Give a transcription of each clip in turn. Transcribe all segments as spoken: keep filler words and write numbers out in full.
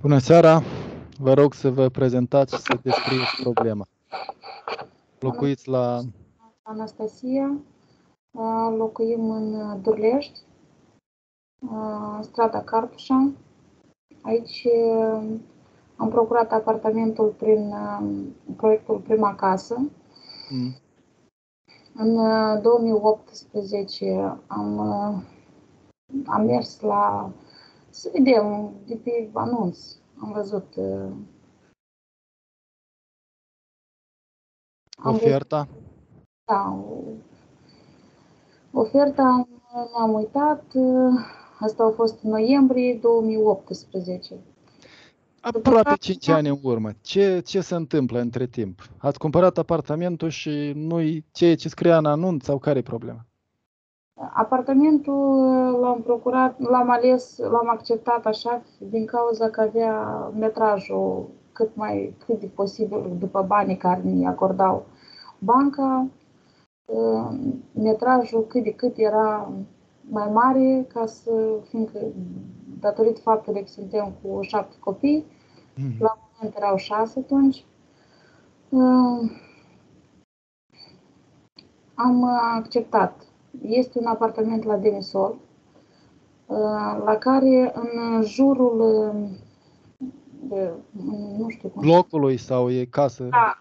Bună seara! Vă rog să vă prezentați și să descrieți problema. Locuiți la... Anastasia, locuim în Durlești, strada Carpușa. Aici am procurat apartamentul prin proiectul Prima Casă. Mm. În două mii optsprezece am, am mers la... Să vedem, de pe anunț, am văzut... Oferta? Da. Oferta, ne-am uitat, asta a fost în noiembrie două mii optsprezece. Aproape cinci ani în urmă. Ce, ce se întâmplă între timp? Ați cumpărat apartamentul și nu-i ceea ce scria în anunț sau care e problema? Apartamentul l-am procurat, l-am ales, l-am acceptat așa din cauza că avea metrajul cât mai cât de posibil după banii care mi acordau banca, metrajul cât de cât era mai mare, ca să, fiindcă datorită faptului că suntem cu șapte copii, mm-hmm. la moment erau șase atunci. Am acceptat. Este un apartament la demisol, la care în jurul de, nu știu cum blocului sau e casă? Da,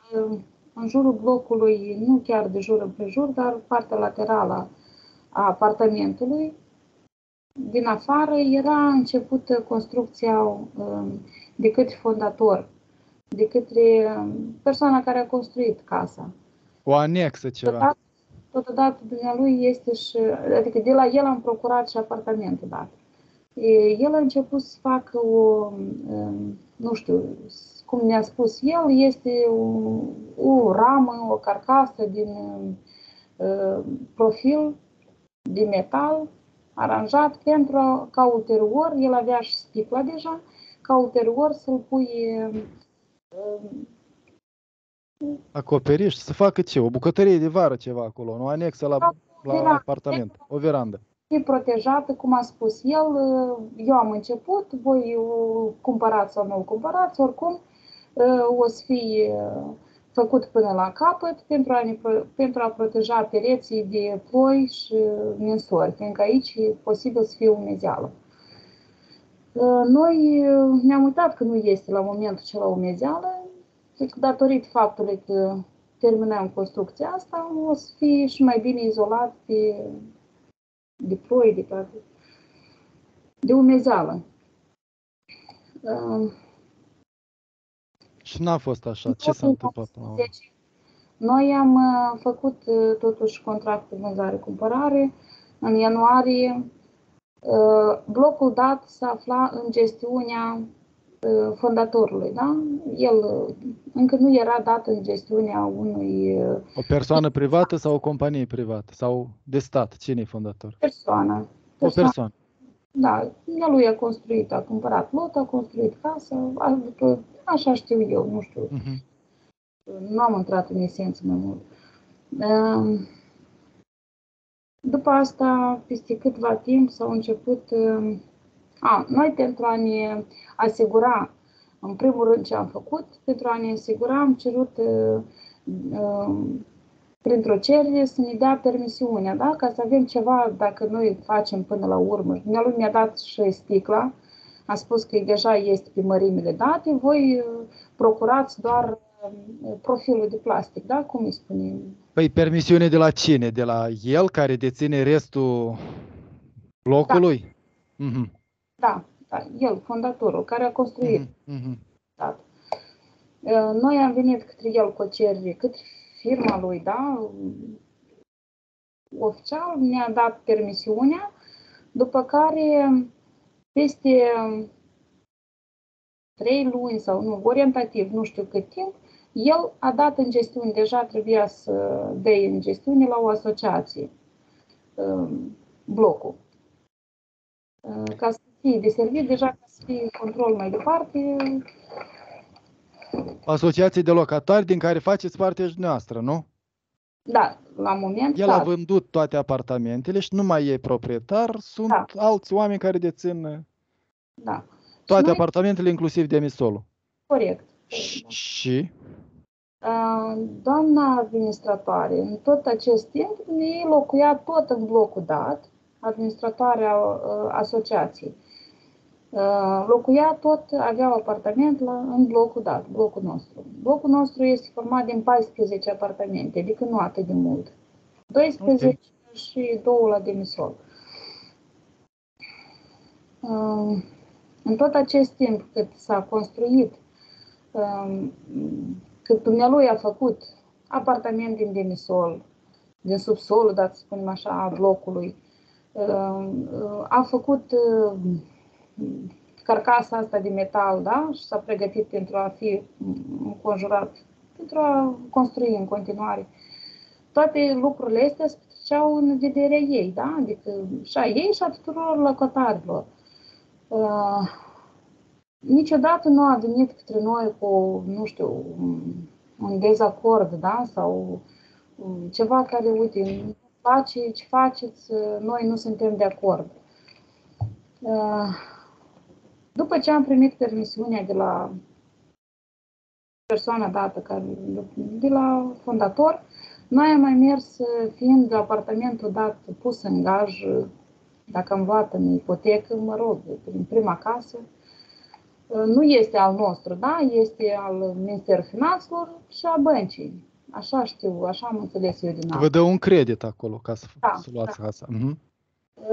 în jurul blocului, nu chiar de jur împrejur, dar partea laterală a apartamentului. Din afară era începută construcția de către fondator, de către persoana care a construit casa. O anexă ceva. Totodată, dumnealui este și, adică de la el am procurat și apartamentul dat. El a început să facă o, nu știu, cum ne-a spus el, este o, o ramă, o carcasă din uh, profil de metal aranjat pentru ca ulterior, el avea și sticla deja, ca ulterior să-l pui... Uh, acoperiști, să facă ce? O bucătărie de vară ceva acolo, nu? Anexă la, la apartament, o verandă. E protejată, cum a spus el, eu am început, voi o cumpărați sau nu o cumpărați, oricum o să fie făcut până la capăt pentru a, ne, pentru a proteja pereții de ploi și ninsori, fiindcă aici e posibil să fie umezeală. Noi ne-am uitat că nu este la momentul acela umezeală. Datorită faptului că terminăm construcția asta, o să fie și mai bine izolat de, de ploi, de, de, de umezeală. Uh, și n-a fost așa. Ce s-a întâmplat? Deci, noi am uh, făcut uh, totuși contract de vânzare-cumpărare. În ianuarie, uh, blocul dat se afla în gestiunea fondatorului, da? El încă nu era dat în gestiunea unui... O persoană privată sau o companie privată? Sau de stat? Cine e fondator? Persoană. persoană. O persoană. Da. Lui a construit, a cumpărat lot, a construit casă, adică așa știu eu, nu știu. Uh-huh. Nu am intrat în esență mai mult. După asta, peste câtva timp s-au început... A, noi pentru a ne asigura, în primul rând ce am făcut, pentru a ne asigura am cerut uh, uh, printr-o cerere să ne dea permisiunea, da? Ca să avem ceva dacă noi facem până la urmă. Dumnealui mi-a dat și sticla, a spus că deja este pe mărimile date, voi uh, procurați doar uh, profilul de plastic, da? Cum îi spunem? Păi permisiune de la cine? De la el care deține restul blocului? Da. Mm-hmm. Da, da, el, fondatorul, care a construit. Mm-hmm. Da. Noi am venit către el cu o cerere, către firma lui, da? Oficial ne-a dat permisiunea, după care peste trei luni sau nu, orientativ, nu știu cât timp, el a dat în gestiune, deja trebuia să dea în gestiune la o asociație, blocul. Ca să de servit, deja ca să fie control mai departe. Asociații de locatari din care faceți parte și noastră, nu? Da, la moment. El da. a vândut toate apartamentele și nu mai e proprietar, sunt da. alți oameni care dețin... Da. Toate noi... apartamentele, inclusiv de amisolul. Corect. Și? Doamna administratoare, în tot acest timp, ei locuia tot în blocul dat, administratoarea asociației. Locuia tot, avea apartament la, în blocul dat, blocul nostru. Blocul nostru este format din paisprezece apartamente, adică nu atât de mult. doisprezece okay. și doi la demisol. În tot acest timp cât s-a construit, cât dumnealui a făcut apartament din demisol, din subsolul, dacă spunem așa, a blocului, a făcut carcasa asta de metal, da? Și s-a pregătit pentru a fi înconjurat, pentru a construi în continuare. Toate lucrurile astea se petreceau în vederea ei, da? Adică și a ei și a tuturor locatarilor. Uh, niciodată nu a venit către noi cu, nu știu, un dezacord, da? Sau ceva care, uite, nu place ce faceți, noi nu suntem de acord. După ce am primit permisiunea de la persoana dată, care, de la fondator, noi am mai mers, fiind apartamentul dat pus în gaj, dacă am luat în ipotecă, mă rog, prin Prima Casă. Nu este al nostru, da? Este al Ministerului Finanțelor și a băncii. Așa știu, așa am înțeles eu din asta. Vă dă un credit acolo ca să, da, să luați da. Casa. Mm-hmm.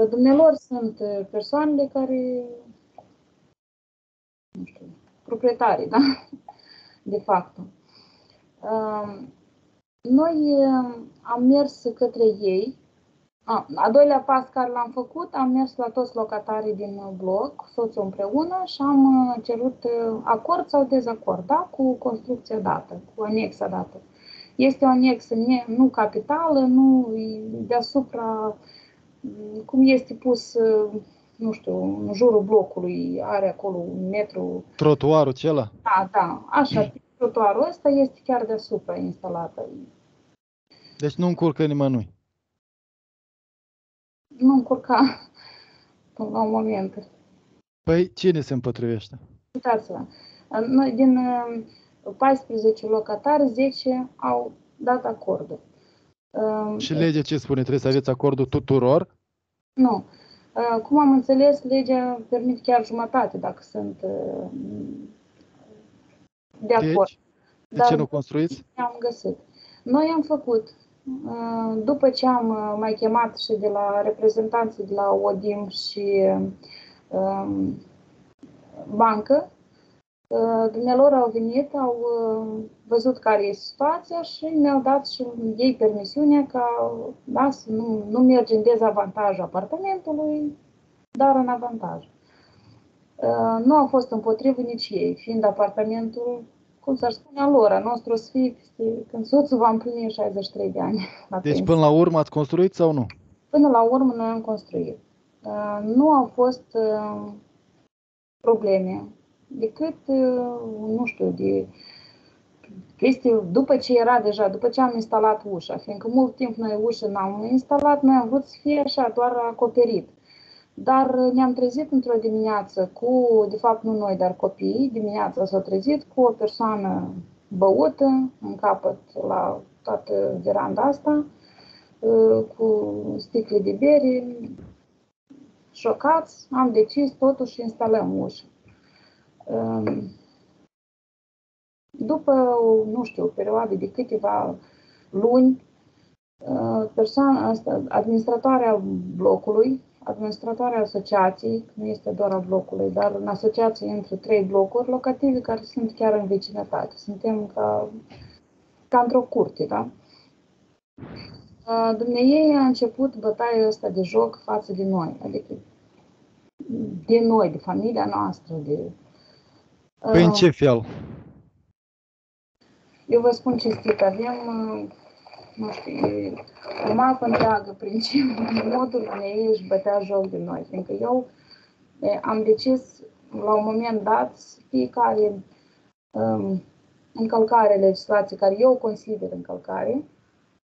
Dumnealor sunt persoanele care, nu știu, proprietarii, da? De fapt. Noi am mers către ei. A, a doilea pas care l-am făcut, am mers la toți locatarii din bloc, soțul împreună, și am cerut acord sau dezacord, da? Cu construcția dată, cu anexa dată. Este o anexă nu capitală, nu deasupra... Cum este pus, nu știu, în jurul blocului, are acolo un metru... Trotuarul acela? Da, da, așa. Trotuarul ăsta este chiar deasupra instalată. Deci nu încurcă nimănui? Nu încurca până la un moment. Păi cine se împotrivește? Uitați-vă. Noi, din paisprezece locatari, zece au dat acordul. Și legea ce spune? Trebuie să aveți acordul tuturor? Nu. Cum am înțeles, legea permite chiar jumătate dacă sunt de acord. Deci, de Dar ce nu construiți? Am găsit. Noi am făcut, după ce am mai chemat și de la reprezentanții de la Odim și um, bancă, dumnealor au venit, au văzut care e situația și ne-au dat și ei permisiunea ca da, să nu, nu merge în dezavantaj apartamentului, dar în avantaj. Nu au fost împotrivă nici ei, fiind apartamentul, cum s-ar spune, al lor, al nostru să fie când soțul va împlini șaizeci și trei de ani. Deci până la urmă ați construit sau nu? Până la urmă noi am construit. Nu au fost probleme. Decât, nu știu, de chestii, după ce era deja, după ce am instalat ușa, fiindcă mult timp noi ușa n-am instalat, noi am vrut să fie așa, doar acoperit. Dar ne-am trezit într-o dimineață cu, de fapt nu noi, dar copiii, dimineața s-au trezit cu o persoană băută, în capăt la toată veranda asta, cu sticle de bere, șocați, am decis totuși instalăm ușa. După, nu știu, o perioadă de câteva luni, persoana asta, administratoarea blocului, administratoarea asociației, nu este doar a blocului, dar în asociație între trei blocuri locative care sunt chiar în vecinătate. Suntem ca, ca într-o curte, da? Dumnezeu a început bătaia asta de joc față de noi, adică de noi, de familia noastră, de... Păi în ce fel? Eu vă spun cinstit, avem, nu știu, o mapă întreagă prin ce modul în ei își bătea joc de noi. Fiindcă eu am decis la un moment dat fiecare um, încălcare legislației, care eu consider încălcare,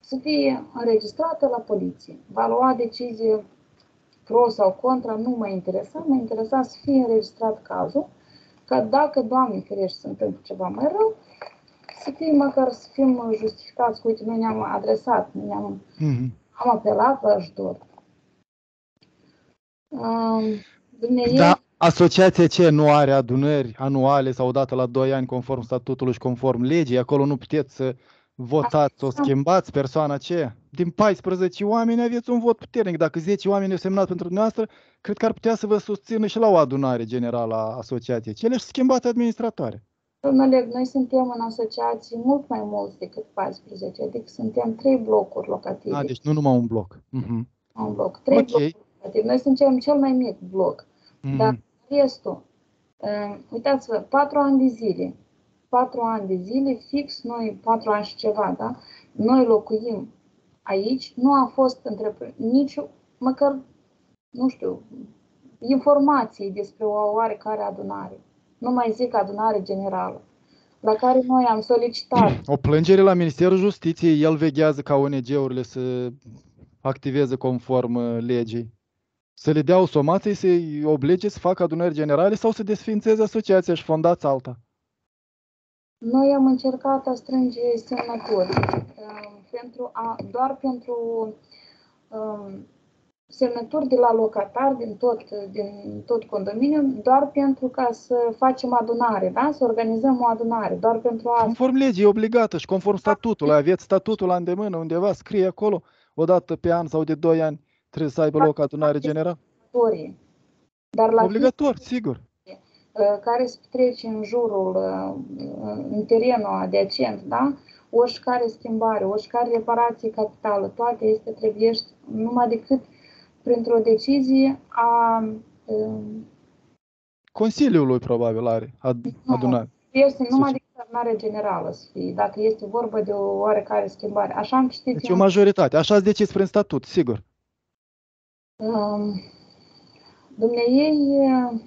să fie înregistrată la poliție. Va lua decizie pro sau contra, nu mă interesa, mă interesa să fie înregistrat cazul, ca dacă, Doamne ferește, se întâmplă ceva mai rău, să fie măcar să fim justificați că, uite, noi ne-am adresat, noi ne-am mm-hmm. am apelat la ajutor. Uh, da, asociația ce nu are adunări anuale sau odată la doi ani conform statutului și conform legii, acolo nu puteți să votați, o schimbați persoana aceea. Din paisprezece oameni aveți un vot puternic. Dacă zece oameni au semnat pentru dumneavoastră, cred că ar putea să vă susțină și la o adunare generală a asociației cele și schimbați administratoare. Domnule Oleg, noi suntem în asociații mult mai mulți decât paisprezece, adică suntem trei blocuri locative. A, deci nu numai un bloc. Uh-huh. Un bloc, trei okay. blocuri locative. Noi suntem cel mai mic bloc. Mm. Dar restul, uh, uitați-vă, patru ani de zile, patru ani de zile, fix noi, patru ani și ceva, da? Noi locuim aici, nu a fost între nici, măcar, nu știu, informații despre o oarecare adunare. Nu mai zic adunare generală, la care noi am solicitat. O plângere la Ministerul Justiției, el veghează ca O N G-urile să activeze conform legii. Să le dea o somație, să-i oblege să facă adunări generale sau să desființeze asociația și fondați alta? Noi am încercat a strânge semnături pentru a, doar pentru um, semnături de la locatari din tot, din tot condominiul, doar pentru ca să facem adunare, da? Să organizăm o adunare, doar pentru a... Conform legii, e obligată și conform statutului. Aveți statutul la îndemână undeva, scrie acolo, o dată pe an sau de doi ani. Trebuie să aibă loc adunare generală? Dar la obligator, sigur. Care se petrece în jurul, în terenul adiacent, da? Oricare schimbare, oricare reparație capitală, toate este trebuie numai decât printr-o decizie a... Consiliului probabil are adunare. Nu, este numai decât adunare generală să fie, dacă este vorba de o oarecare schimbare. Așa am citit... Deci o majoritate, așa ați decis prin statut, sigur. Um, Dumnezeu,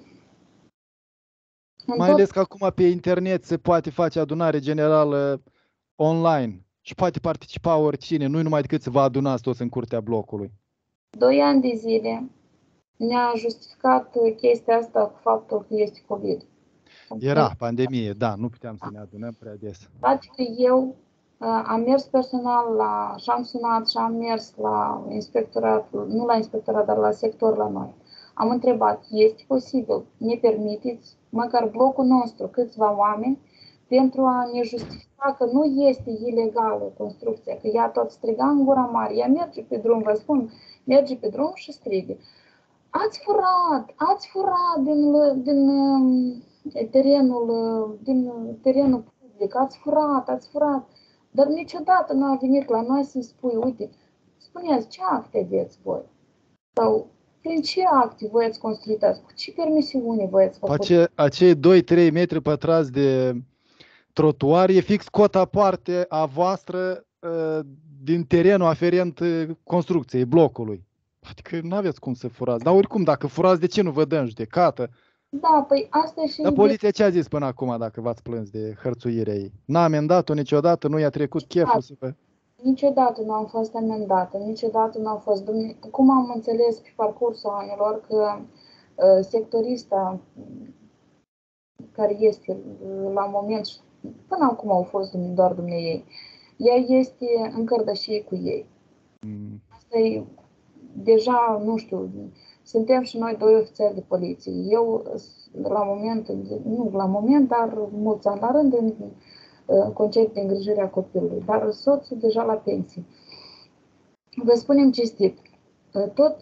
mai ales că acum pe internet se poate face adunare generală online și poate participa oricine, nu numai decât să vă adunați toți în curtea blocului. Doi ani de zile ne-a justificat chestia asta cu faptul că este COVID. Era pandemie, da, nu puteam să ne adunăm prea des. Fapt că eu am mers personal la, și am sunat și am mers la inspectorat, nu la inspectorat, dar la sector la noi. Am întrebat, este posibil, ne permiteți, măcar blocul nostru, câțiva oameni, pentru a ne justifica că nu este ilegală construcția, că ea tot striga în gura mare, ea merge pe drum, vă spun, merge pe drum și strigă. Ați furat, ați furat din, din, terenul, din terenul public, ați furat, ați furat. Dar niciodată nu a venit la noi să-mi spui, uite, spuneți ce acte aveți voi? Sau prin ce acte voi ați construit? Cu ce permisiune voi ați făcut? Ace, acei doi trei metri pătrați de trotuar e fix cota parte a voastră din terenul aferent construcției, blocului. Adică nu aveți cum să furați. Dar oricum, dacă furați, de ce nu vă dăm judecată? Da, păi asta și... Dar poliția ce a zis până acum dacă v-ați plâns de hărțuirea ei? N-a amendat-o niciodată, nu i-a trecut cheful să vă... Niciodată nu am fost amendată, niciodată nu am fost... Cum am înțeles pe parcursul anilor că uh, sectorista care este la moment, până acum au fost doar dumneiei, ea este în cărdășie cu ei. Mm. Asta e deja, nu știu... Suntem și noi doi ofițeri de poliție. Eu, la moment, nu la moment, dar mulți ani la rând, în concept de îngrijire a copilului, dar soțul deja la pensie. Vă spunem cinstit, tot,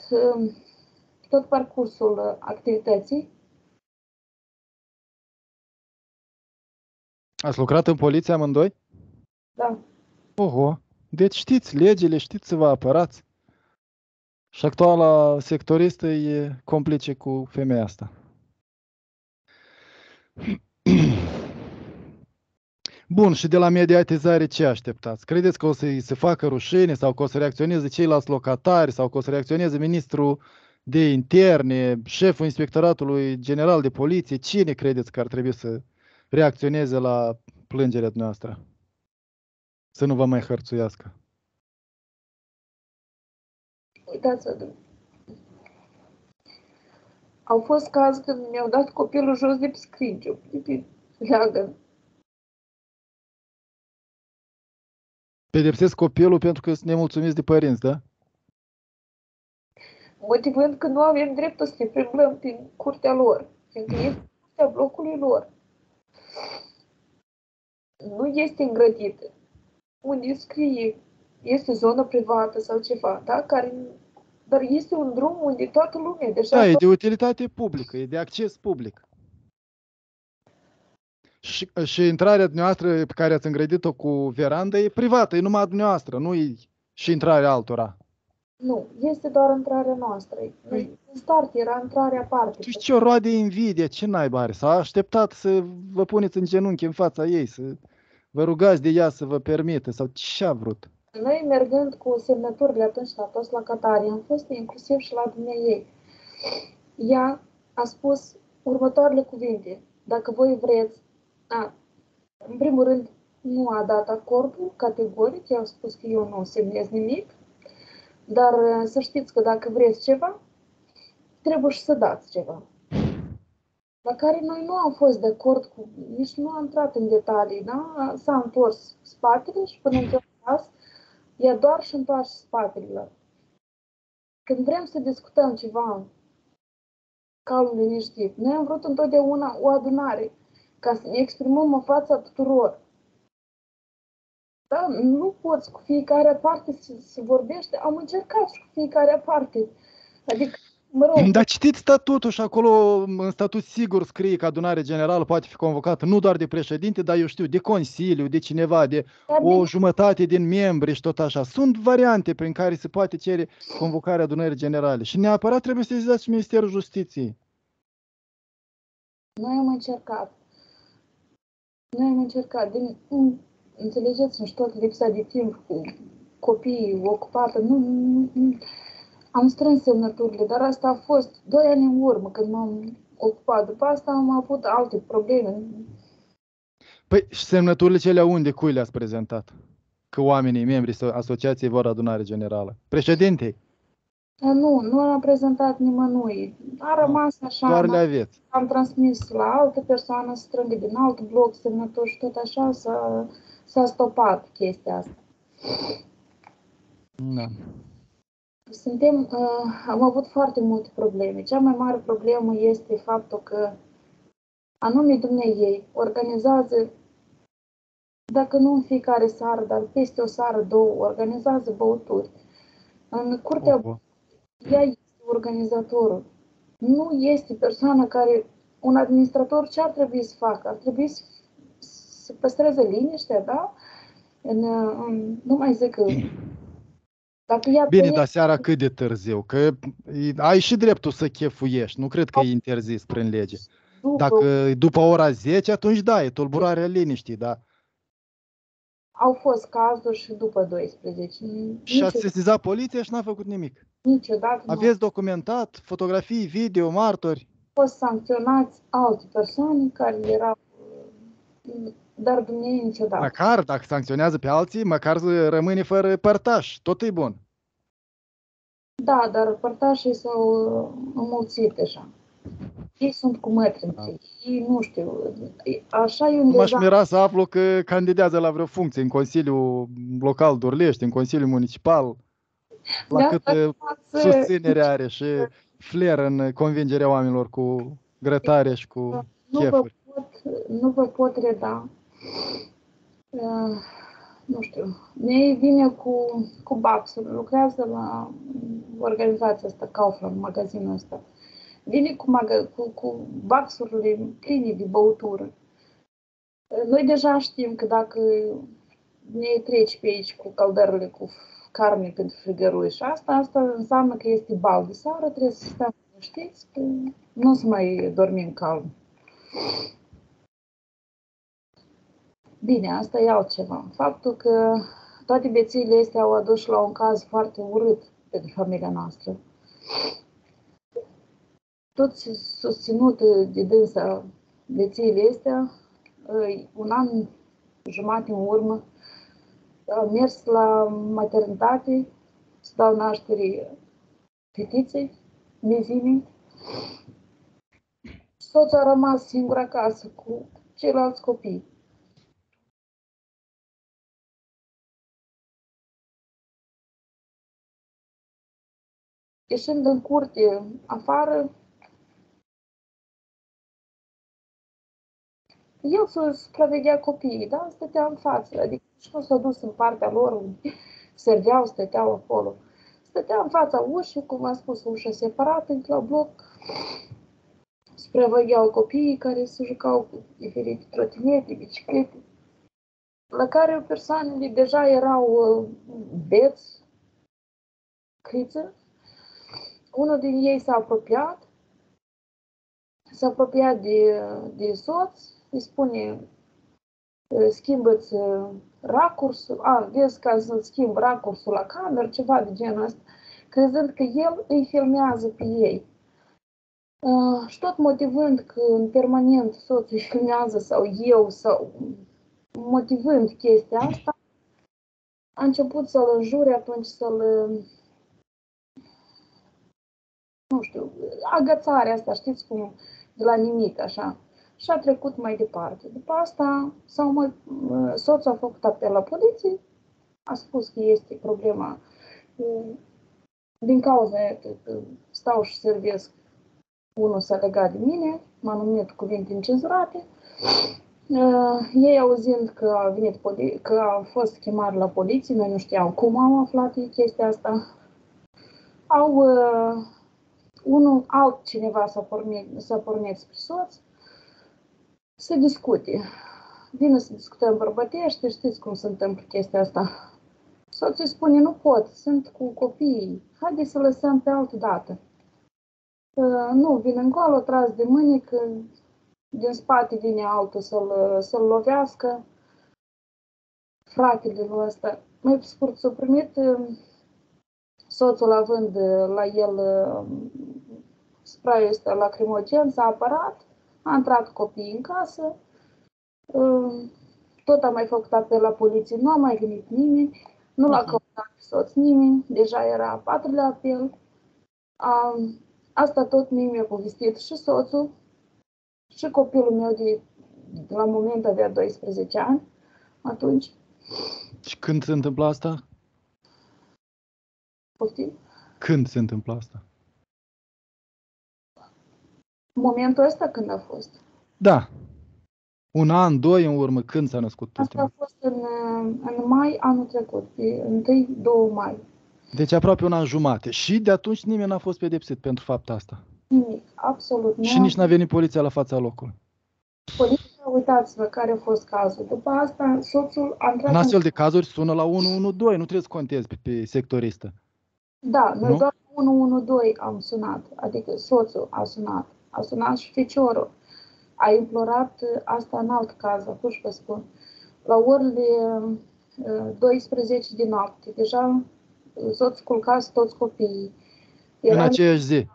tot parcursul activității... Ați lucrat în poliție amândoi? Da. Oho, deci știți legile, știți să vă apărați. Și actuala sectoristă e complice cu femeia asta. Bun, și de la mediatizare ce așteptați? Credeți că o să-i se facă rușine sau că o să reacționeze ceilalți locatari sau că o să reacționeze ministrul de interne, șeful inspectoratului general de poliție? Cine credeți că ar trebui să reacționeze la plângerea noastră? Să nu vă mai hărțuiască. Uitați-vă, Au fost caz când mi-au dat copilul jos de pe scrinciu, de pe leagăn. Pedepsesc copilul pentru că sunt nemulțumiți de părinți, da? Motivând că nu avem dreptul să ne primăm prin curtea lor, fiindcă este curtea blocului lor. Nu este îngrădită. Unde scrie, este zonă privată sau ceva, da? Care, dar este un drum unde toată lumea deja... Da, e de utilitate publică, e de acces public. Și, și intrarea dumneavoastră pe care ați îngrădit-o cu veranda e privată, e numai dumneavoastră, nu e și intrarea altora. Nu, este doar intrarea noastră. Păi, în start era intrarea parte. Și ce roade invidie, ce naiba are? S-a așteptat să vă puneți în genunchi în fața ei, să vă rugați de ea să vă permite sau ce a vrut? Noi, mergând cu semnăturile atunci la toți la Cătari, am fost inclusiv și la dumneiei. Ea a spus următoarele cuvinte. Dacă voi vreți, a, în primul rând, nu a dat acordul categoric, i-am spus că eu nu semnez nimic. Dar să știți că dacă vreți ceva, trebuie și să dați ceva. La care noi nu am fost de acord cu, nici nu am intrat în detalii, da? S-a întors spatele și până în caz, ea doar și întoarce spatele. Când vrem să discutăm ceva, calm, liniștit, noi am vrut întotdeauna o adunare, ca să ne exprimăm în fața tuturor. Da? Nu poți cu fiecare parte să, să vorbești. Am încercat și cu fiecare parte. Adică, mă rog... Dar citiți statutul și acolo, în statut sigur scrie că adunarea generală poate fi convocată nu doar de președinte, dar eu știu, de consiliu, de cineva, de dar o din... jumătate din membri și tot așa. Sunt variante prin care se poate cere convocarea adunării generale. Și neapărat trebuie să sesizați și Ministerul Justiției. Noi am încercat. Noi am încercat. Din... Înțelegeți, nu știu, tot lipsa de timp cu copiii ocupată. Nu, nu, nu. Am strâns semnăturile, dar asta a fost doi ani în urmă când m-am ocupat. După asta am avut alte probleme. Păi și semnăturile cele unde? Cui le-ați prezentat? Că oamenii, membrii asociației vor adunare generală. Președintei? Nu, nu am prezentat nimănui. A rămas așa. Doar le aveți. Am transmis la altă persoană să strângă din alt bloc semnături și tot așa să... S-a stopat chestia asta. Da. Suntem, uh, am avut foarte multe probleme. Cea mai mare problemă este faptul că anume dumneiei organizează, dacă nu în fiecare seară, dar peste o seară, două, organizează băuturi. În curtea Opa. Ea este organizatorul. Nu este persoana care, un administrator, ce ar trebui să facă? Ar trebui să se păstreze liniștea, da? În, în, nu mai zic că... Dacă ea bine, dar seara cât de târziu, că ai și dreptul să chefuiești, nu cred că e interzis prin lege. După, Dacă după ora zece, atunci da, e tulburarea liniștii, da. Au fost cazuri și după douăsprezece. Și a sesizat poliția și n-a făcut nimic. Niciodată nu. Aveți documentat fotografii, video, martori? Au fost sancționați alte persoane care erau... Dar dumneavoastră niciodată. Măcar dacă sancționează pe alții, măcar rămâne fără părtaș. Tot e bun. Da, dar părtașii s-au înmulțit deja. Ei sunt cu mătri. Da. Ei nu știu. Așa e un deja... M-aș mira să aflu că candidează la vreo funcție în Consiliul Local Durlești, în Consiliul Municipal. La da, cât susținere are și fler în convingerea oamenilor cu grătare și cu chefuri. Nu vă pot reda. Uh, nu știu. Ne vine cu, cu baxul. Lucrează la organizația asta, Kaufland, magazinul ăsta. Vine cu, cu, cu baxurile pline de băutură. Noi deja știm că dacă ne treci pe aici cu căldările, cu carne pentru frigărui și asta, asta înseamnă că este bal de seară, trebuie să stăm, știți, că nu o să mai dormim calm. Bine, asta e altceva. Faptul că toate bețiile astea au adus la un caz foarte urât pentru familia noastră. Tot susținut de dânsa bețiile astea, un an jumate în urmă, am mers la maternitate să dau naștere fetiței, mezinii, soțul a rămas singur acasă cu ceilalți copii. Ieșind în curte, afară, el să supraveghea copiii, dar stătea în față, adică și nu s-a dus în partea lor unde serveau, stăteau acolo. Stătea în fața ușii, cum am spus, ușa separată, încă la bloc, supravegheau copiii care se jucau cu diferite trotinete, biciclete, la care persoanele deja erau beți, criță. Unul din ei s-a apropiat, s-a apropiat de, de soț, îi spune, schimbă-ți racursul, a, vezi ca să schimb racursul la cameră, ceva de genul ăsta, crezând că el îi filmează pe ei. Uh, și tot motivând că în permanent soțul îi filmează sau eu, sau motivând chestia asta, a început să-l înjure, atunci să-l... nu știu, agățarea asta, știți cum, de la nimic, așa. Și a trecut mai departe. După asta, sau mă, soțul a făcut apel la poliție, a spus că este problema din cauza că stau și servesc, unul s-a legat de mine, m-a numit cuvinte incenzurate. Ei, auzind că a, venit, că a fost chemare la poliție, noi nu știam cum am aflat chestia asta, au... unul, altcineva s-a pornit, s-a pornit spre soț, să discute. Vine să discutăm bărbătește, știți cum se întâmplă chestia asta. Soțul spune, nu pot, sunt cu copiii, haide să lăsăm pe altă dată. Uh, nu, vine încolo, tras de mâini, când din spate vine altul să-l să-l lovească. Fratele lui ăsta, mai scurt, s-a primit uh, soțul având uh, la el uh, sprayul ăsta lacrimogen, s-a apărat, a intrat copiii în casă, tot a mai făcut apel la poliție, nu a mai venit nimeni, nu l-a căutat pe soț nimeni, deja era a patrulea apel. A, asta tot mie mi-a povestit și soțul și copilul meu de, de la moment avea doisprezece ani atunci. Și când se întâmplă asta? Poftim? Când se întâmplă asta? Momentul ăsta când a fost? Da. Un an, doi în urmă, când s-a născut? Asta a fost în, în mai anul trecut, unu doi mai. Deci aproape un an jumate. Și de atunci nimeni n-a fost pedepsit pentru fapta asta? Nimic, absolut. Nu. Și nici n-a venit poliția la fața locului? Poliția, uitați-vă care a fost cazul. După asta, soțul a intrat... În astfel de cazuri sună la unu unu doi, nu trebuie să contezi pe, pe sectoristă. Da, noi nu? Doar unu unu doi am sunat, adică soțul a sunat. A sunat și feciorul. A implorat asta în alt caz, acum vă spun. La orele douăsprezece din noapte, deja soțul culcați toți copiii. Era în aceeași zi?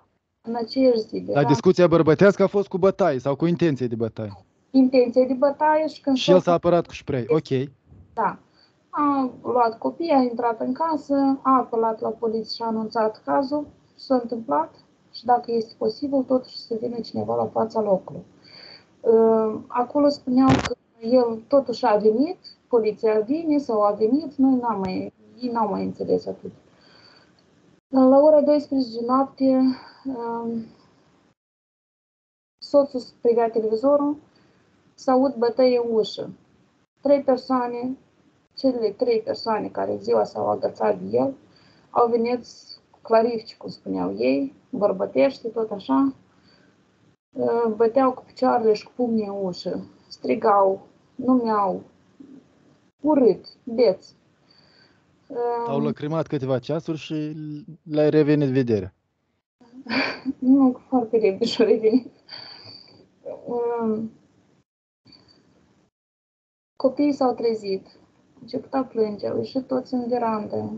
În aceeași zi. La discuția bărbătească a fost cu bătaie sau cu intenție de bătaie? Intenție de bătaie și când... Și el s-a apărat cu spray, ok. Da. A luat copiii, a intrat în casă, a apelat la poliție și a anunțat cazul. S-a întâmplat. Și dacă este posibil, totuși să vină cineva la fața locului. Acolo spuneau că el totuși a venit, poliția vine sau a venit, noi n-am mai, ei n-au mai înțeles atât. La ora douăsprezece noapte, soțul privea televizorul, s-aud bătăie în ușă. Trei persoane, cele trei persoane care ziua s-au agățat de el, au venit clarifici, cum spuneau ei, bărbătește, tot așa, băteau cu picioarele și cu pumnii în ușă, strigau, numeau, urât, beți. Au lăcrimat câteva ceasuri și le-ai revenit vederea. Nu, foarte repede și-o revenit. Copiii s-au trezit, au început a plânge, au ieșit toți în verandă,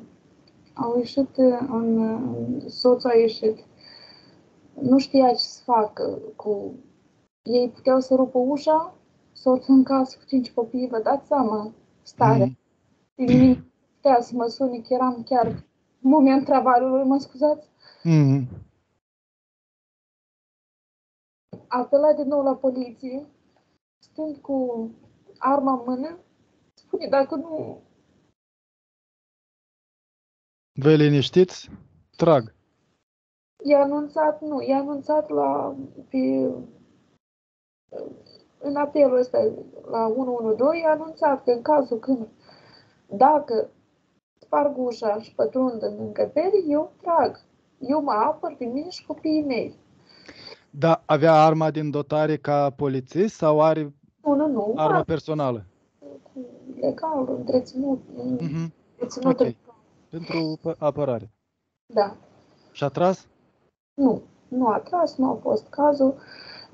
au ieșit, în, soțul a ieșit. Nu știa ce să facă cu... Ei puteau să rupă ușa, soțul în casă cu cinci copii, vă dați seama starea. Mm. Nu putea să mă sune, că eram chiar în momentul travaliului, mă scuzați. Mm. apelat din nou la poliție, stând cu arma în mână, spune, dacă nu... Vă liniștiți? Trag. I-a anunțat, nu, i-a anunțat la, pe, în apelul ăsta la unu unu doi, i-a anunțat că în cazul când, dacă sparg ușa și pătrund în încăpere, eu trag. Eu mă apăr pe mine și copiii mei. Da, avea arma din dotare ca polițist sau are nu, nu, nu, arma personală? Legal, întreținut. Mm-hmm. întreținut okay. Pentru apărare. Da. Și a tras? Nu, nu a tras, nu a fost cazul.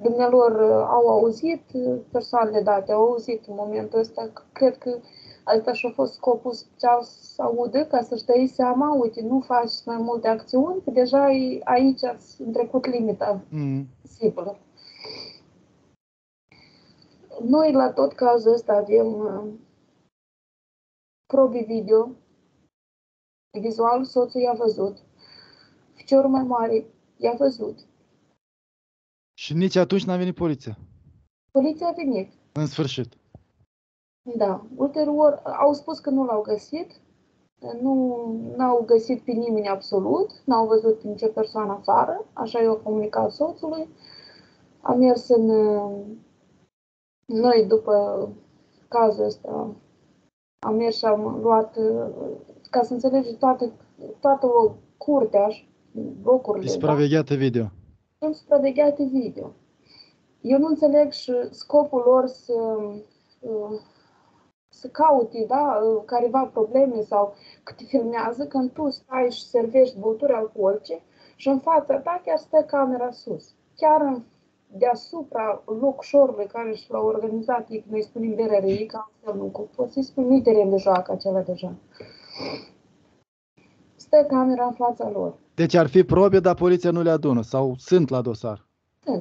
Dumnealor au auzit, persoanele date au auzit în momentul ăsta. Cred că asta și-a fost scopul special să audă, ca să-și dai seama, uite, nu faci mai multe acțiuni, că deja aici ați trecut limita mm. posibilă. Noi la tot cazul ăsta avem uh, probe video, vizual, soțul i-a văzut, feciorul mai mare i-a văzut. Și nici atunci n-a venit poliția? Poliția a venit. În sfârșit. Da, ulterior au spus că nu l-au găsit, nu au găsit pe nimeni absolut, n-au văzut pe nicio persoană afară, așa i-au comunicat soțului. Am mers în... Noi după cazul ăsta am mers și am luat, ca să înțelegi, toată, toată curtea și blocurile. Supravegheate da? Video. Sunt supravegheate video. Eu nu înțeleg și scopul lor să... să cauti, da, careva probleme sau că te filmează când tu stai și servești băuturi alcoolice și în fața ta chiar stă camera sus. Chiar deasupra locșorului care și l-au organizat, noi spunem B R R I, că altfel nu poți să-i spui teren de joacă acela deja. Stă camera în fața lor. Deci ar fi probe, dar poliția nu le adună sau sunt la dosar?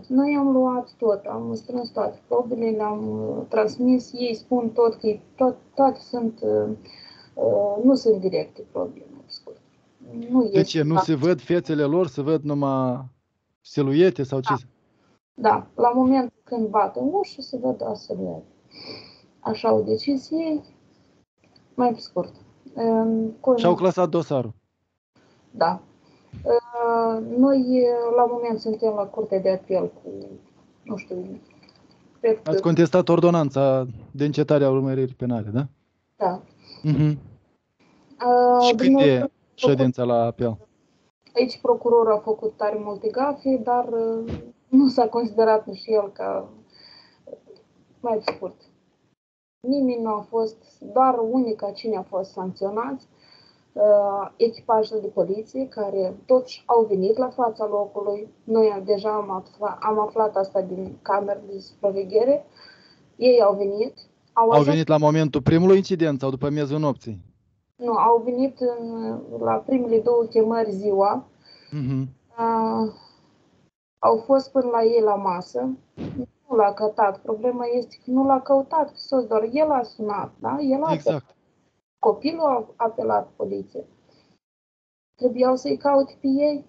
Noi am luat tot, am strâns toate probele, le-am uh, transmis, ei spun tot că to toate sunt, uh, uh, nu sunt directe probele, mai scurt. Nu de ce? Nu se văd fețele lor, se văd numai siluete sau ce? Da, da. La momentul când bat în ușă se văd doar siluete. Așa au decis ei, mai scurt. Uh, Și-au clasat dosarul? Da. Noi, la moment, suntem la curtea de apel cu, nu știu, cred că... Ați contestat ordonanța de încetare a urmăririi penale, da? Da. Uh-huh. Uh, Și cât e făcut... ședința la apel? Aici procurorul a făcut tare multe gafe, dar uh, nu s-a considerat nici el ca mai scurt. Nimeni nu a fost, doar unica cine a fost sancționat. Uh, echipajele de poliție care toți au venit la fața locului. Noi deja am aflat, am aflat asta din cameră de supraveghere. Ei au venit. Au, au venit la momentul primului incident sau după miezul nopții? Nu, au venit în, la primele două chemări ziua. Uh-huh. uh, au fost până la ei la masă. Nu l-a căutat. Problema este că nu l-a căutat, că doar el a sunat. Da? El a exact. Căutat. Copilul a apelat poliție. Trebuiau să-i caute pe ei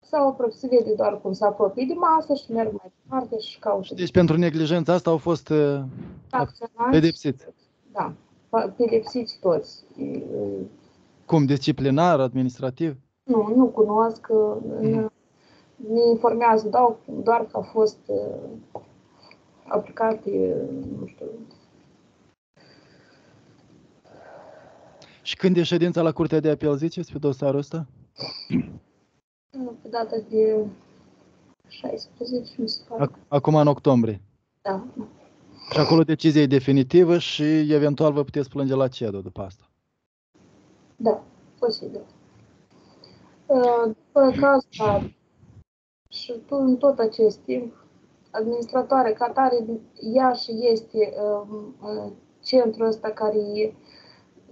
sau se vede doar cum s-a apropie de masă și merg mai departe și caută. Deci pentru neglijența asta au fost uh, pedepsiți? Da, pedepsiți toți. Cum? Disciplinar, administrativ? Nu, nu cunosc. Mm. Ne informează doar, doar că a fost uh, aplicate, nu știu... Și când e ședința la Curtea de Apel, ziceți, pe dosarul ăsta? Pe data de șaisprezece, mi se pare. Acum în octombrie? Da. Și acolo decizia e definitivă și eventual vă puteți plânge la C E D O după asta? Da, posibil. După cazul și tu în tot acest timp, administratoarea ca tare, ea și este centrul ăsta care e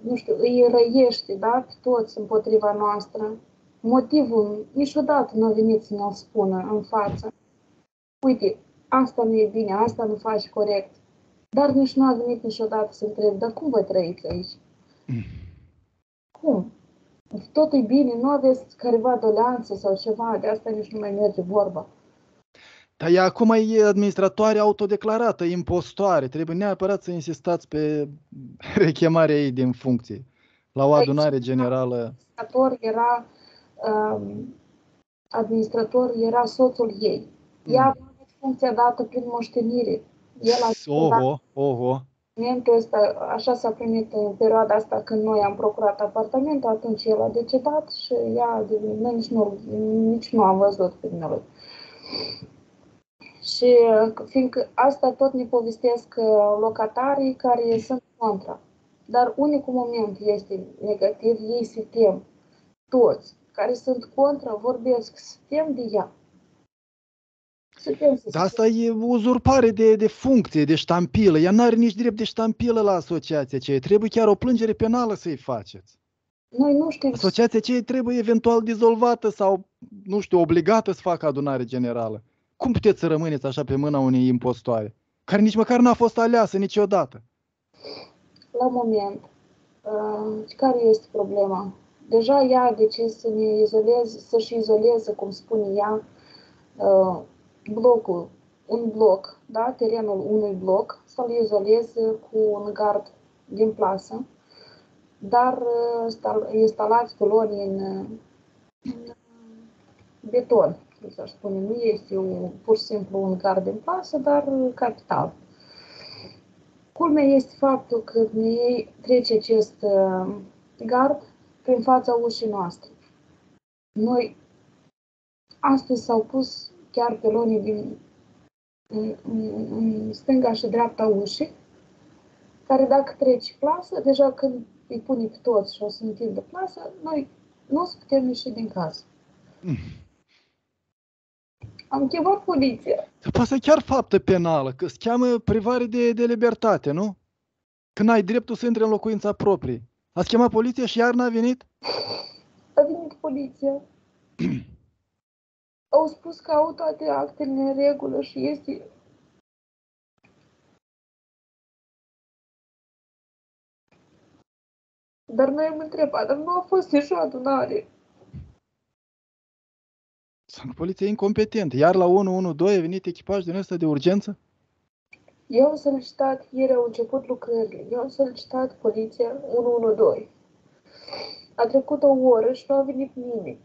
nu știu, îi răiește, da? Toți împotriva noastră. Motivul niciodată nu a venit să ne-l spună în față. Uite, asta nu e bine, asta nu faci corect. Dar nici nu a venit niciodată să întreb, dar cum vă trăiți aici? Mm. Cum? Tot e bine, nu aveți careva doleanță sau ceva, de asta nici nu mai merge vorba. Dar ea acum e administratoare autodeclarată, impostoare. Trebuie neapărat să insistați pe rechemarea ei din funcție. La o adunare generală... Administrator era, um, administrator era soțul ei. Ea a avut funcția dată prin moștenire. El a oho, oho. Ăsta, așa s-a primit în perioada asta când noi am procurat apartamentul, atunci el a decedat și ea noi nici nu, nici nu am văzut pe noi. Și fiindcă asta tot ne povestesc locatarii care sunt contra. Dar unicul moment este negativ, ei se tem. Toți care sunt contra vorbesc, se tem de ea. Dar asta e uzurpare de, de funcție, de ștampilă. Ea n-are nici drept de ștampilă la asociația aceea. Trebuie chiar o plângere penală să-i faceți. Noi nu știm. Asociația aceea trebuie eventual dizolvată sau, nu știu, obligată să facă adunare generală. Cum puteți să rămâneți așa pe mâna unei impostoare, care nici măcar n-a fost aleasă niciodată? La moment, uh, care este problema? Deja ea a decis să ne izoleze, să-și izoleze, cum spune ea, uh, blocul, un bloc, da? Terenul unui bloc, să-l izoleze cu un gard din plasă, dar uh, instalați colonii în, în beton, să spunem. Nu este un, pur și simplu un gard din plasă, dar capital. Culmea este faptul că ei trece acest gard prin fața ușii noastre. Noi astăzi s-au pus chiar pelonii din în, în, în stânga și dreapta ușii, care dacă treci plasă, deja când îi pune pe toți și o să întindă plasă, noi nu o să putem ieși din casă. Mm. Am chemat poliția. Poate chiar faptă penală, că se cheamă privare de, de libertate, nu? Când ai dreptul să intri în locuința proprie. Ați chemat poliția și iar n-a venit? A venit poliția. Au spus că au toate actele în regulă și este... Dar noi am întrebat, dar nu a fost nici o adunare. Sunt poliție incompetentă. Iar la unu unu doi a venit echipaj din ăsta de urgență? Eu am solicitat, ieri au început lucrările, eu am solicitat poliția unu unu doi. A trecut o oră și nu a venit nimeni.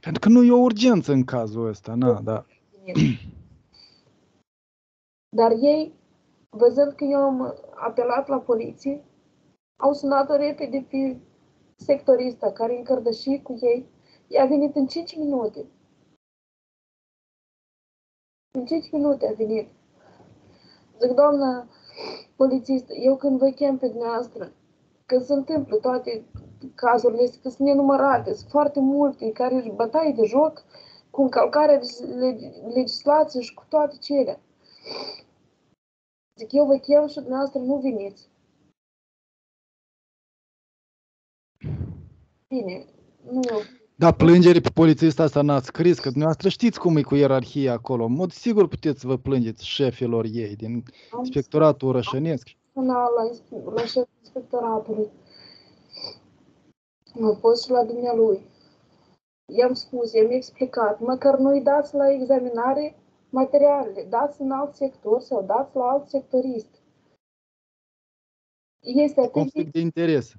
Pentru că nu e o urgență în cazul ăsta, na, da. Dar ei, văzând că eu am apelat la poliție, au sunat-o repede pe sectorista care e încărdășit cu ei. Ea a venit în cinci minute. În cinci minute a venit. Zic, doamnă polițistă, eu când vă chem pe dumneavoastră, când se întâmplă toate cazurile astea, că sunt nenumărate, sunt foarte multe, care își bătaie de joc cu încălcarea legislației și cu toate cele. Zic, eu vă chem și dumneavoastră nu veniți. Bine, nu... Dar plângeri pe polițista asta n-ați scris, că dumneavoastră știți cum e cu ierarhia acolo. În mod sigur puteți să vă plângeți șefilor ei din am inspectoratul orășănesc. Am la șeful inspectoratului. M-a pus și la dumnealui. I-am spus, i-am explicat, măcar nu-i dați la examinare materialele, dați în alt sector sau dați la alt sectorist. Este conflict de interes.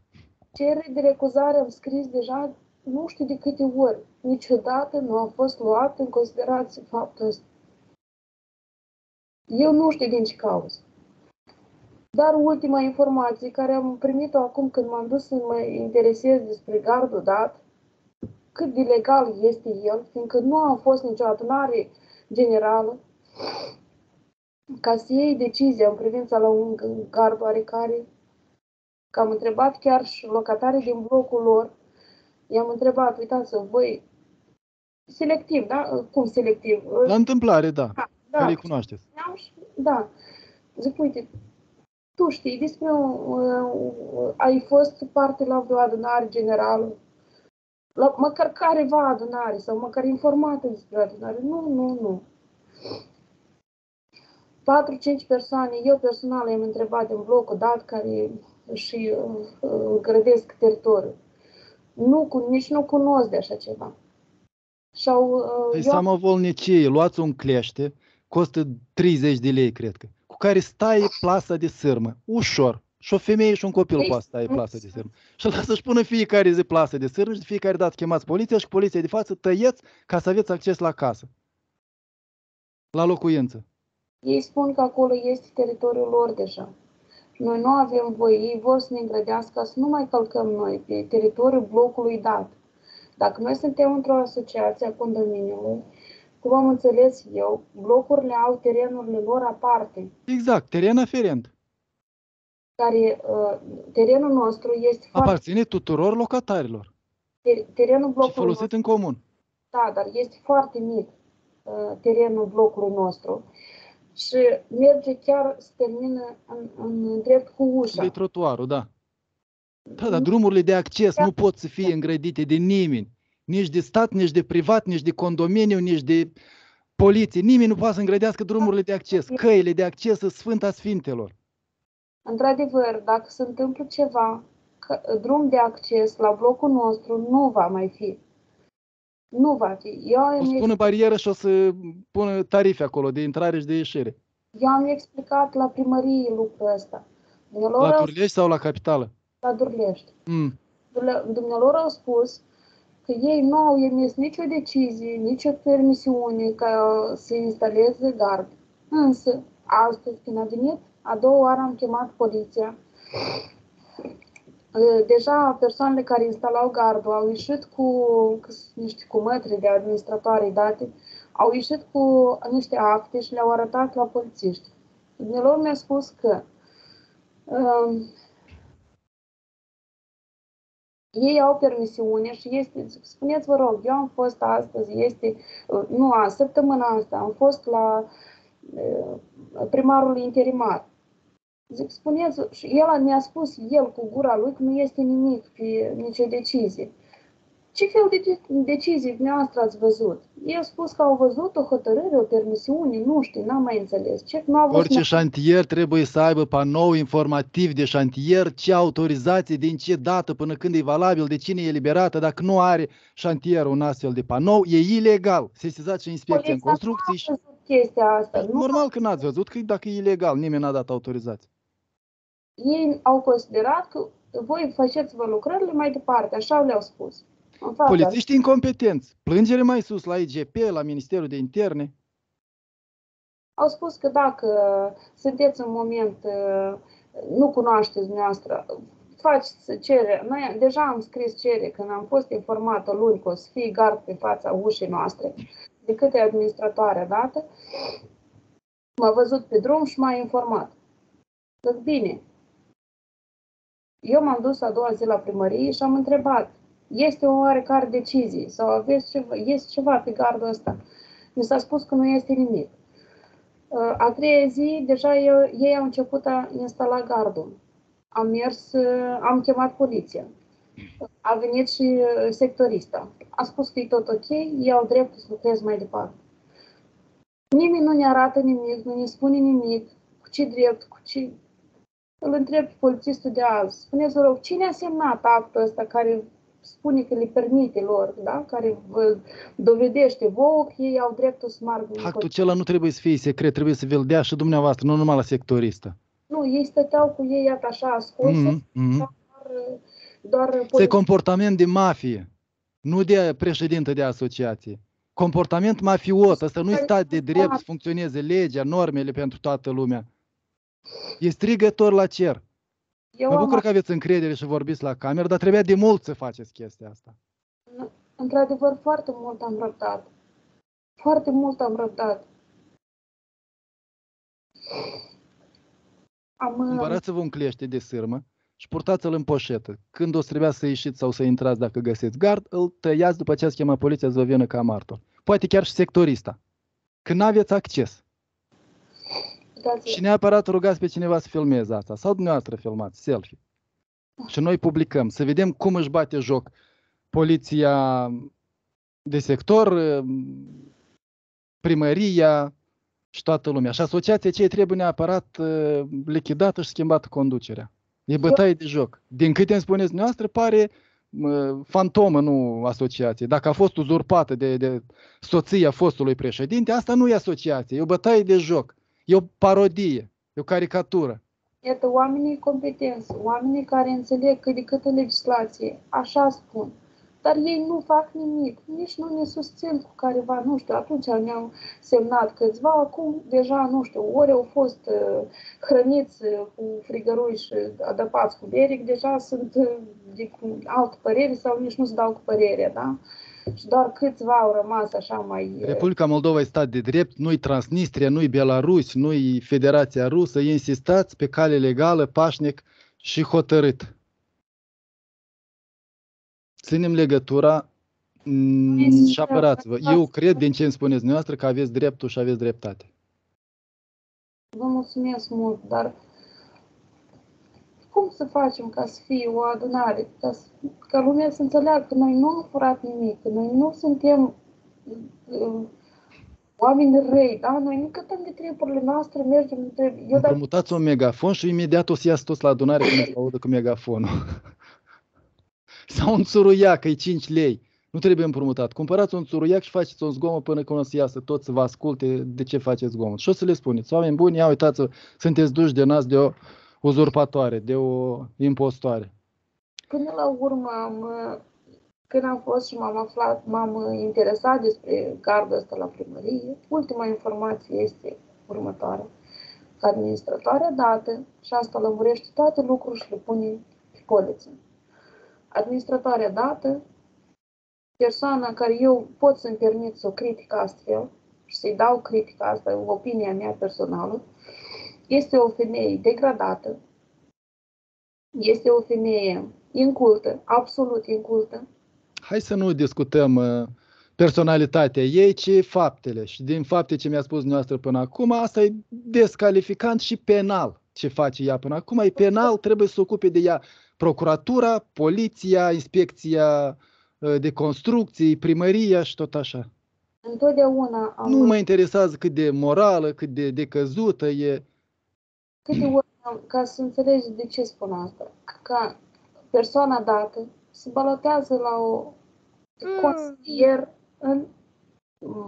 Cerere de recuzare am scris deja nu știu de câte ori, niciodată nu a fost luat în considerație faptul ăsta. Eu nu știu din ce cauză. Dar ultima informație care am primit-o acum când m-am dus să mă interesez despre gardul dat, cât de legal este el, fiindcă nu a fost nicio adunare generală, ca să iei decizia în privința la un gard oarecare, că am întrebat chiar și locatarii din blocul lor. I-am întrebat, uitați-vă, voi, selectiv, da? Cum selectiv? La întâmplare, da. Da, da. Care îi cunoașteți. Da. Zic, uite, tu știi, despre, uh, ai fost parte la vreo adunare generală? La, măcar careva adunare sau măcar informată despre adunare? Nu, nu, nu. patru-cinci persoane, eu personal i-am întrebat din blocul dat care și uh, grădesc teritoriul. Nu, nici nu cunosc de așa ceva. Și sau... Uh, e eu... samovolnicie, luați un clește, costă treizeci de lei, cred că, cu care stai plasa de sârmă, ușor. Și o femeie și un copil poate stai plasă de sârmă. Și lasă să-și pună fiecare zi plasă de sârmă și de fiecare dată chemați poliția și poliția de față tăieți ca să aveți acces la casă, la locuință. Ei spun că acolo este teritoriul lor deja. Noi nu avem voie, ei vor să ne îngrădească, să nu mai călcăm noi pe teritoriul blocului dat. Dacă noi suntem într-o asociație a condominiului, cum am înțeles eu, blocurile au terenurile lor aparte. Exact, teren aferent. Care uh, terenul nostru este aparține foarte... tuturor locatarilor. Ter terenul blocului și folosit nostru, în comun. Da, dar este foarte mic uh, terenul blocului nostru și merge chiar să termină în, în drept cu ușa. De trotuarul, da. Da, dar drumurile de acces chiar... nu pot să fie îngrădite de nimeni. Nici de stat, nici de privat, nici de condomeniu, nici de poliție. Nimeni nu poate să îngrădească drumurile de acces. Căile de acces sunt Sfânta Sfintelor. Într-adevăr, dacă se întâmplă ceva, că drum de acces la blocul nostru nu va mai fi. Nu va fi. Eu o să pună barieră și o să pună tarife acolo de intrare și de ieșire. Eu am explicat la primărie lucrul ăsta. Dumnealor la Durlești sau la Capitală? La Durlești. Mm. Dumnealor au spus că ei nu au emis nicio decizie, nicio permisiune ca să instaleze gard. Însă, astăzi când a venit, a doua oară am chemat poliția. Deja persoanele care instalau gardul au ieșit cu, nu știu, cu mătri de administratoare date, au ieșit cu niște acte și le-au arătat la polițiști. Dumnealor mi-a spus că um, ei au permisiune și este, spuneți vă rog, eu am fost astăzi, este, nu a, săptămâna asta, am fost la primarul interimat. Zic, spuneți, și el mi-a spus, el cu gura lui, că nu este nimic pe nicio decizie. Ce fel de decizie dumneavoastră ați văzut? Eu spus că au văzut o hotărâre, o permisiune, nu știu, n-am mai înțeles. Ce, n-au văzut. Orice șantier trebuie să aibă panou informativ de șantier, ce autorizație, din ce dată, până când e valabil, de cine e eliberată. Dacă nu are șantierul un astfel de panou, e ilegal. Sesizați și inspecția în construcții și... chestia asta. Normal că n-ați văzut, că dacă e ilegal, nimeni n-a dat autorizație. Ei au considerat că voi faceți-vă lucrările mai departe, așa le-au spus. Polițiștii incompetenți. Plângere mai sus la I G P, la Ministerul de Interne. Au spus că dacă sunteți în moment, nu cunoașteți dumneavoastră, faceți cerere. Noi deja am scris cerere când am fost informată luni că o să fie gard pe fața ușii noastre. De câte administratoare dată, m-a văzut pe drum și m-a informat. Zic, bine, eu m-am dus a doua zi la primărie și am întrebat, este o oarecare decizie sau aveți ceva, este ceva pe gardul ăsta? Mi s-a spus că nu este nimic. A treia zi, deja eu, ei au început a instala gardul. Am mers, am chemat poliția. A venit și sectorista. A spus că e tot ok, ei au dreptul să lucrez mai departe. Nimeni nu ne arată nimic, nu ne spune nimic, cu ce drept, cu ce... Îl întreb pe polițistul de azi. Spuneți, vă rog, cine a semnat actul ăsta care spune că le permite lor, da? Care vă dovedește vouă că ei au dreptul să margă. Actul acela nu trebuie să fie secret, trebuie să vi-l dea și dumneavoastră, nu numai la sectorista. Nu, ei stăteau cu ei așa ascunse, mm -hmm. dar, doar este comportament de mafie, nu de președinte de asociație. Comportament mafiot, asta nu-i stat de drept să funcționeze legea, normele pentru toată lumea. E strigător la cer. Eu mă bucur că aveți încredere și vorbiți la cameră, dar trebuia de mult să faceți chestia asta. Într-adevăr, foarte mult am răbdat. Foarte mult am răbdat. Am... Cumpărați-vă un clește de sârmă și purtați-l în poșetă. Când o să trebuia să ieșiți sau să intrați, dacă găsiți gard, îl tăiați după ce ați chemat poliția să vă vină ca martor. Poate chiar și sectorista. Când n-aveți acces. Dați și neapărat rugați pe cineva să filmeze asta. Sau dumneavoastră filmați selfie. Și noi publicăm. Să vedem cum își bate joc poliția de sector, primăria și toată lumea. Și asociația cei trebuie neapărat lichidată și schimbată conducerea. E bătaie de joc. Din câte îmi spuneți noastră, pare fantomă, nu asociație. Dacă a fost uzurpată de, de soția fostului președinte, asta nu e asociație, e o bătaie de joc, e o parodie, e o caricatură. Iată, oamenii competenți, oamenii care înțeleg cât de cât în legislație, așa spun, dar ei nu fac nimic, nici nu ne susțin cu careva, nu știu, atunci ne-am semnat câțiva, acum deja, nu știu, ori au fost uh, hrăniți uh, cu frigărui și adăpați cu beric, deja sunt uh, de altă părere sau nici nu se dau cu părere, da? Și doar câțiva au rămas așa mai... Republica Moldova e stat de drept, nu-i Transnistria, nu-i Belarus, nu-i Federația Rusă, insistați pe cale legală, pașnic și hotărât. Ținem legătura și apărați-vă. Eu cred, din ce îmi spuneți dumneavoastră, că aveți dreptul și aveți dreptate. Vă mulțumesc mult, dar cum să facem ca să fie o adunare, ca, să, ca lumea să înțeleagă că noi nu am furat nimic, că noi nu suntem uh, oameni răi, da? Noi nu cătăm de treburile noastre, mergem între... Împrumutați un megafon și imediat o să iasă toți la adunare când se audă cu megafonul. Sau un țuruiac, că e cinci lei. Nu trebuie împrumutat. Cumpărați un țuruiac și faceți un zgomot până când o să iasă toți să vă asculte de ce faceți zgomot. Și o să le spuneți, oameni buni, ia uitați-vă, sunteți duși de nas de o uzurpatoare, de o impostoare. Până la urmă, am, când am fost și m-am aflat, m-am interesat despre gardul ăsta la primărie, ultima informație este următoarea. Administratoarea dată și asta lămurește toate lucrurile și le pune pe colețe. Administratoarea dată, persoana care eu pot să-mi permit să o critic astfel și să-i dau critica asta, opinia mea personală, este o femeie degradată, este o femeie incultă, absolut incultă. Hai să nu discutăm personalitatea ei, ci faptele. Și din fapte ce mi-a spus dumneavoastră până acum, asta e descalificant și penal. Ce face ea până acum e penal, trebuie să se ocupe de ea procuratura, poliția, inspecția de construcții, primăria și tot așa. Întotdeauna am... Nu mă interesează cât de morală, cât de decăzută e. Câte ori, ca să înțelegi de ce spun asta, că persoana dată se balotează la o consilier în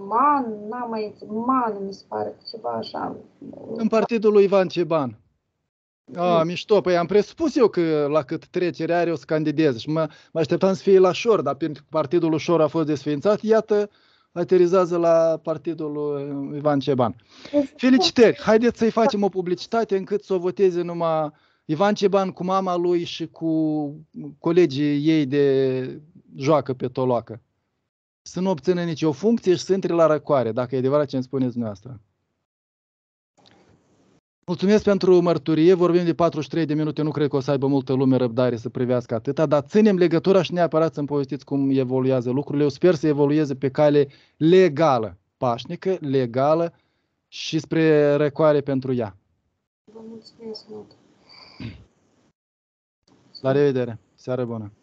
Man, n-am mai Man, mi se pare ceva așa. În partidul lui Ivan Ceban. A, mișto, păi am presupus eu că la cât trecere are o să candidez și mă, mă așteptam să fie la Șor, dar pentru că partidul lui Șor a fost desființat, iată, aterizează la partidul lui Ivan Ceban. Felicitări! Haideți să-i facem o publicitate încât să o voteze numai Ivan Ceban cu mama lui și cu colegii ei de joacă pe toloacă. Să nu obțină nicio funcție și să intre la răcoare, dacă e adevărat ce îmi spuneți dumneavoastră. Mulțumesc pentru mărturie, vorbim de patruzeci și trei de minute, nu cred că o să aibă multă lume răbdare să privească atâta, dar ținem legătura și neapărat să-mi povestiți cum evoluează lucrurile. Eu sper să evolueze pe cale legală, pașnică, legală și spre răcoare pentru ea. Vă mulțumesc mult! La revedere! Seară bună!